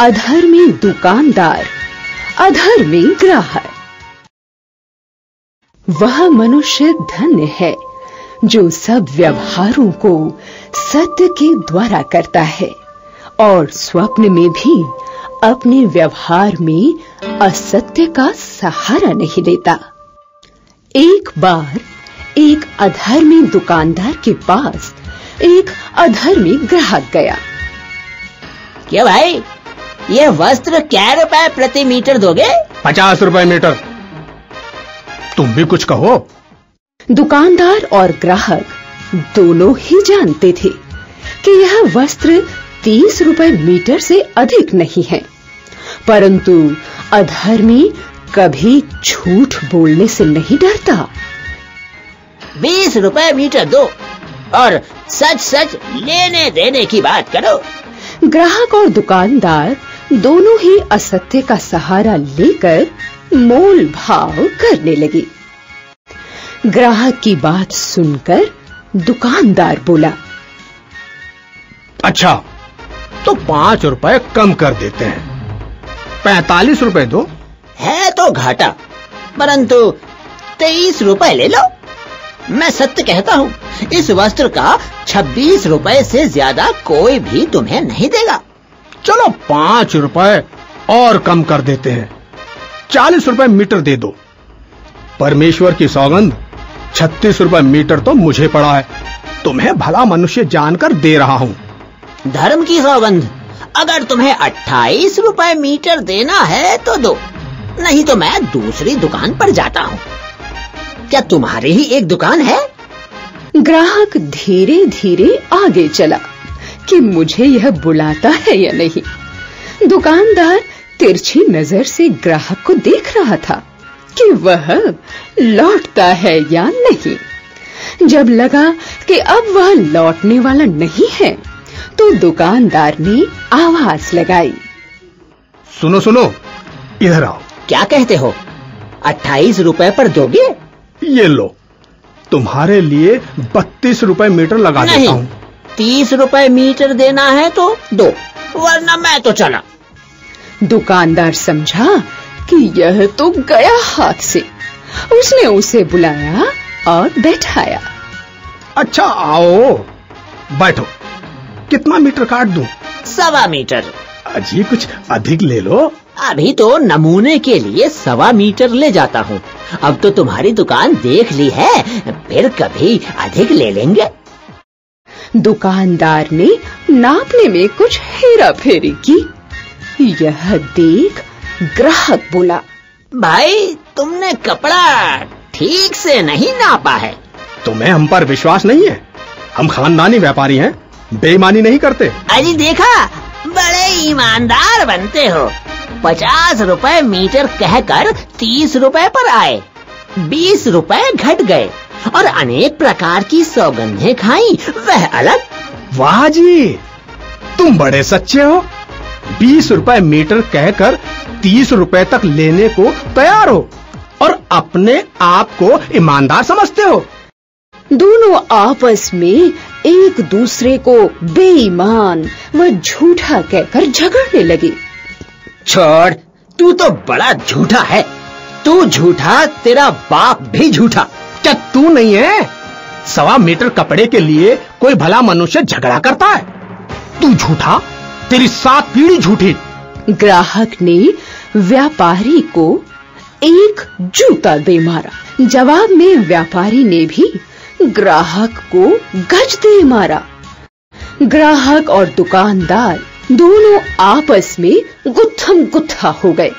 अधर्मी दुकानदार, अधर्मी ग्राहक। वह मनुष्य धन्य है जो सब व्यवहारों को सत्य के द्वारा करता है और स्वप्न में भी अपने व्यवहार में असत्य का सहारा नहीं लेता। एक बार एक अधर्मी दुकानदार के पास एक अधर्मी ग्राहक गया। क्या भाई, ये वस्त्र क्या रुपए प्रति मीटर दोगे? 50 रुपए मीटर। तुम भी कुछ कहो। दुकानदार और ग्राहक दोनों ही जानते थे कि यह वस्त्र 30 रुपए मीटर से अधिक नहीं है, परंतु अधर्मी कभी झूठ बोलने से नहीं डरता। 20 रुपए मीटर दो और सच सच लेने देने की बात करो। ग्राहक और दुकानदार दोनों ही असत्य का सहारा लेकर मोल भाव करने लगे। ग्राहक की बात सुनकर दुकानदार बोला, अच्छा तो 5 रुपए कम कर देते हैं, 45 रुपए दो। है तो घाटा, परंतु 23 रुपए ले लो। मैं सत्य कहता हूँ, इस वस्त्र का 26 रुपए से ज्यादा कोई भी तुम्हें नहीं देगा। चलो 5 रुपए और कम कर देते हैं, 40 रुपए मीटर दे दो। परमेश्वर की सौगंध, 36 रुपए मीटर तो मुझे पड़ा है, तुम्हें भला मनुष्य जानकर दे रहा हूँ। धर्म की सौगंध, अगर तुम्हें 28 रुपए मीटर देना है तो दो, नहीं तो मैं दूसरी दुकान पर जाता हूँ। क्या तुम्हारी ही एक दुकान है? ग्राहक धीरे धीरे आगे चला कि मुझे यह बुलाता है या नहीं। दुकानदार तिरछी नजर से ग्राहक को देख रहा था कि वह लौटता है या नहीं। जब लगा कि अब वह लौटने वाला नहीं है तो दुकानदार ने आवाज लगाई, सुनो सुनो, इधर आओ। क्या कहते हो? 28 रुपए पर दोगे? ये लो, तुम्हारे लिए 32 रुपए मीटर लगा देता हूँ। 30 रुपए मीटर देना है तो दो, वरना मैं तो चला। दुकानदार समझा कि यह तो गया हाथ से। उसने उसे बुलाया और बैठाया। अच्छा आओ, बैठो। कितना मीटर काट दूं? 1.25 मीटर। अजी कुछ अधिक ले लो। अभी तो नमूने के लिए 1.25 मीटर ले जाता हूँ। अब तो तुम्हारी दुकान देख ली है, फिर कभी अधिक ले लेंगे। दुकानदार ने नापने में कुछ हेरा फेरी की। यह देख ग्राहक बोला, भाई तुमने कपड़ा ठीक से नहीं नापा है। तुम्हें हम पर विश्वास नहीं है? हम खानदानी व्यापारी हैं, बेईमानी नहीं करते। अजी देखा, बड़े ईमानदार बनते हो। 50 रुपए मीटर कहकर 30 रुपए पर आए, 20 रुपए घट गए और अनेक प्रकार की सौगंधें खाई, वह अलग। वाह जी, तुम बड़े सच्चे हो। 20 रुपए मीटर कहकर 30 रुपए तक लेने को तैयार हो और अपने आप को ईमानदार समझते हो। दोनों आपस में एक दूसरे को बेईमान व झूठा कहकर झगड़ने लगे। छोड़, तू तो बड़ा झूठा है। तू झूठा, तेरा बाप भी झूठा। क्या तू नहीं है? 1.25 मीटर कपड़े के लिए कोई भला मनुष्य झगड़ा करता है? तू झूठा, तेरी 7 पीढ़ी झूठी। ग्राहक ने व्यापारी को एक जूता दे मारा। जवाब में व्यापारी ने भी ग्राहक को गज दे मारा। ग्राहक और दुकानदार दोनों आपस में गुत्थम गुत्था हो गए।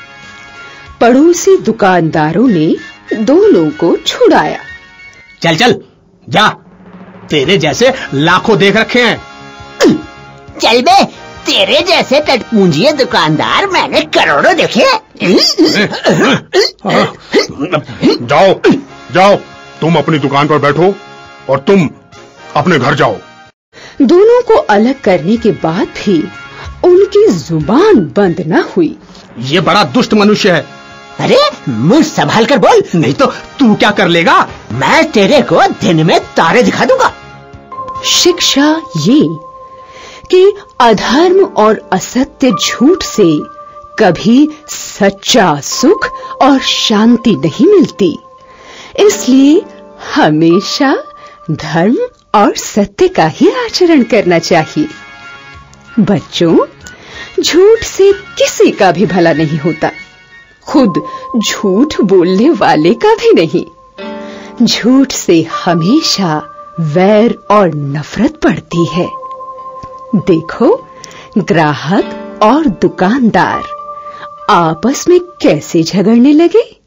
पड़ोसी दुकानदारों ने दोनों को छुड़ाया। चल चल जा, तेरे जैसे लाखों देख रखे हैं। चल बे, तेरे जैसे कटपूंजिए दुकानदार मैंने करोड़ों देखे। जाओ जाओ, तुम अपनी दुकान पर बैठो और तुम अपने घर जाओ। दोनों को अलग करने के बाद भी उनकी जुबान बंद न हुई। ये बड़ा दुष्ट मनुष्य है। अरे मुंह संभाल कर बोल, नहीं तो तू क्या कर लेगा। मैं तेरे को दिन में तारे दिखा दूंगा। शिक्षा ये कि अधर्म और असत्य झूठ से कभी सच्चा सुख और शांति नहीं मिलती। इसलिए हमेशा धर्म और सत्य का ही आचरण करना चाहिए। बच्चों, झूठ से किसी का भी भला नहीं होता, खुद झूठ बोलने वाले का भी नहीं। झूठ से हमेशा वैर और नफरत बढ़ती है। देखो, ग्राहक और दुकानदार आपस में कैसे झगड़ने लगे।